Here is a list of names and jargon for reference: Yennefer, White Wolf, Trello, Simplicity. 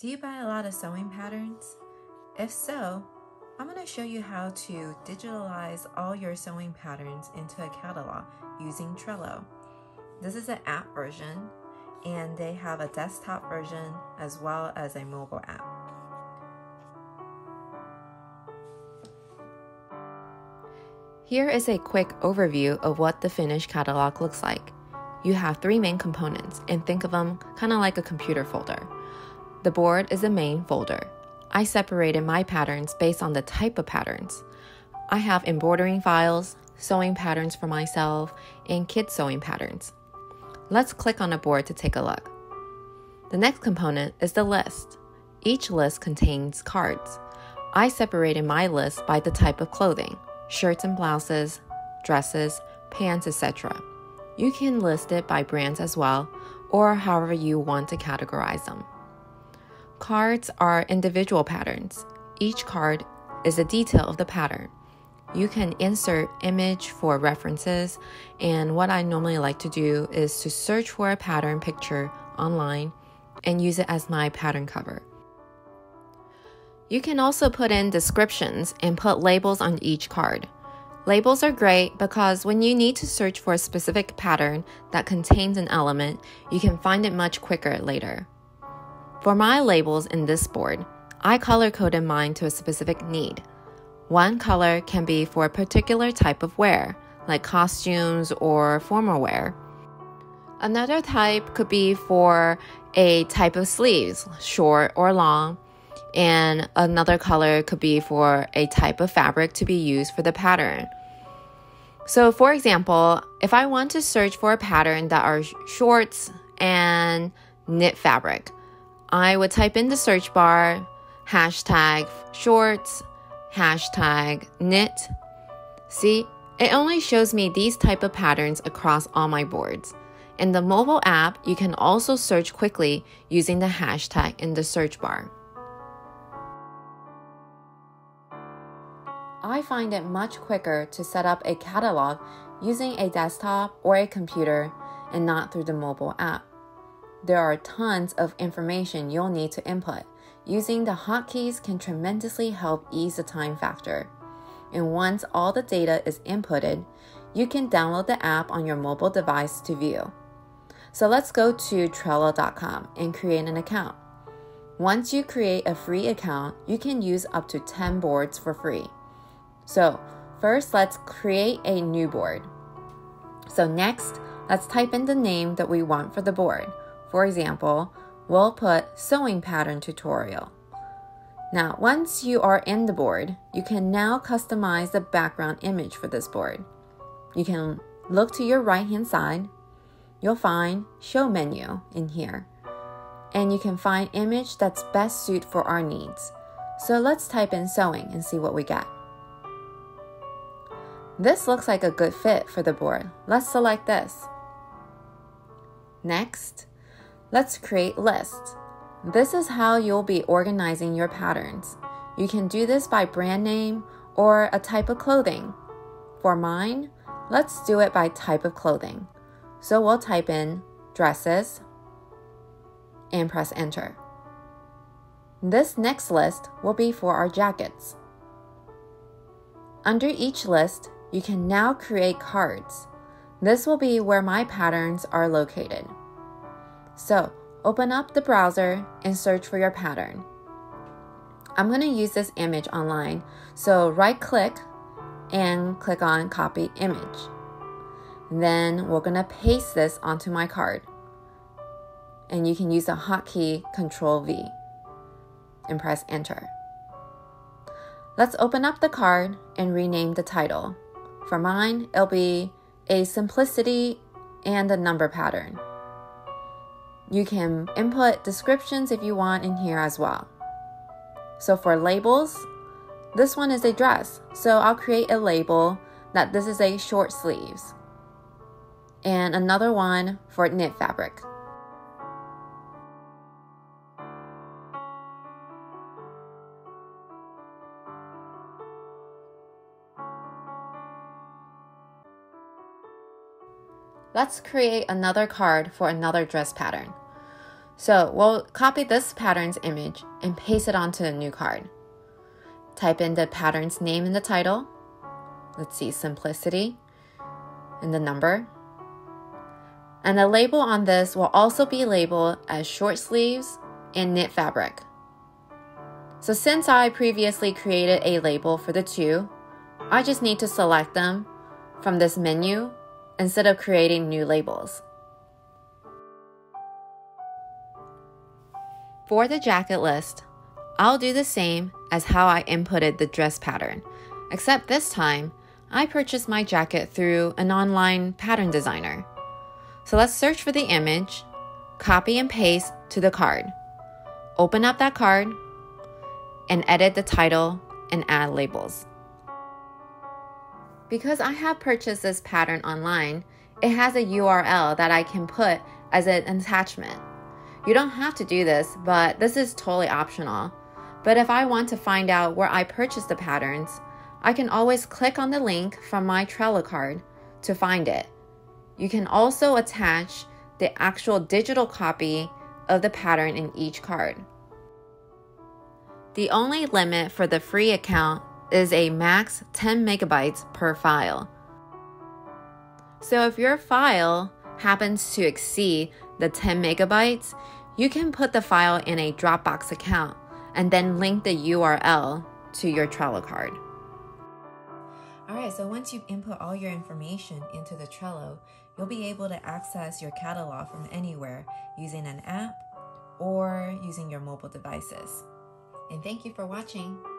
Do you buy a lot of sewing patterns? If so, I'm going to show you how to digitalize all your sewing patterns into a catalog using Trello. This is an app version, and they have a desktop version as well as a mobile app. Here is a quick overview of what the finished catalog looks like. You have three main components, and think of them kind of like a computer folder. The board is the main folder. I separated my patterns based on the type of patterns. I have embroidering files, sewing patterns for myself, and kids sewing patterns. Let's click on a board to take a look. The next component is the list. Each list contains cards. I separated my list by the type of clothing, shirts and blouses, dresses, pants, etc. You can list it by brands as well, or however you want to categorize them. Cards are individual patterns. Each card is a detail of the pattern. You can insert image for references, and what I normally like to do is to search for a pattern picture online and use it as my pattern cover. You can also put in descriptions and put labels on each card. Labels are great because when you need to search for a specific pattern that contains an element, you can find it much quicker later. For my labels in this board, I color-coded mine to a specific need. One color can be for a particular type of wear, like costumes or formal wear. Another type could be for a type of sleeves, short or long, and another color could be for a type of fabric to be used for the pattern. So for example, if I want to search for a pattern that are shorts and knit fabric, I would type in the search bar, #shorts, #knit. See, it only shows me these type of patterns across all my boards. In the mobile app, you can also search quickly using the hashtag in the search bar. I find it much quicker to set up a catalog using a desktop or a computer and not through the mobile app. There are tons of information you'll need to input. Using the hotkeys can tremendously help ease the time factor. And once all the data is inputted, you can download the app on your mobile device to view. So let's go to Trello.com and create an account. Once you create a free account, you can use up to 10 boards for free. So first, let's create a new board. So next, let's type in the name that we want for the board. For example, we'll put sewing pattern tutorial. Now, once you are in the board, you can now customize the background image for this board. You can look to your right-hand side. You'll find show menu in here. And you can find image that's best suited for our needs. So let's type in sewing and see what we get. This looks like a good fit for the board. Let's select this. Next, let's create lists. This is how you'll be organizing your patterns. You can do this by brand name or a type of clothing. For mine, let's do it by type of clothing. So we'll type in dresses and press enter. This next list will be for our jackets. Under each list, you can now create cards. This will be where my patterns are located. So open up the browser and search for your pattern. I'm going to use this image online, so right click and click on copy image. Then we're going to paste this onto my card. And you can use the hotkey Ctrl+V and press enter. Let's open up the card and rename the title. For mine, it'll be a Simplicity and a number pattern. You can input descriptions if you want in here as well. So for labels, this one is a dress. So I'll create a label that this is a short sleeves. And another one for knit fabric. Let's create another card for another dress pattern. So we'll copy this pattern's image and paste it onto a new card. Type in the pattern's name in the title. Let's see, Simplicity, and the number. And the label on this will also be labeled as short sleeves and knit fabric. So since I previously created a label for the two, I just need to select them from this menu instead of creating new labels. For the jacket list, I'll do the same as how I inputted the dress pattern, except this time I purchased my jacket through an online pattern designer. So let's search for the image, copy and paste to the card, open up that card, and edit the title and add labels. Because I have purchased this pattern online, it has a URL that I can put as an attachment. You don't have to do this, but this is totally optional. But if I want to find out where I purchased the patterns, I can always click on the link from my Trello card to find it. You can also attach the actual digital copy of the pattern in each card. The only limit for the free account is a max 10 megabytes per file. So if your file happens to exceed the 10 megabytes, you can put the file in a Dropbox account and then link the URL to your Trello card. Alright, so once you input all your information into the Trello, you'll be able to access your catalog from anywhere using an app or using your mobile devices. And thank you for watching.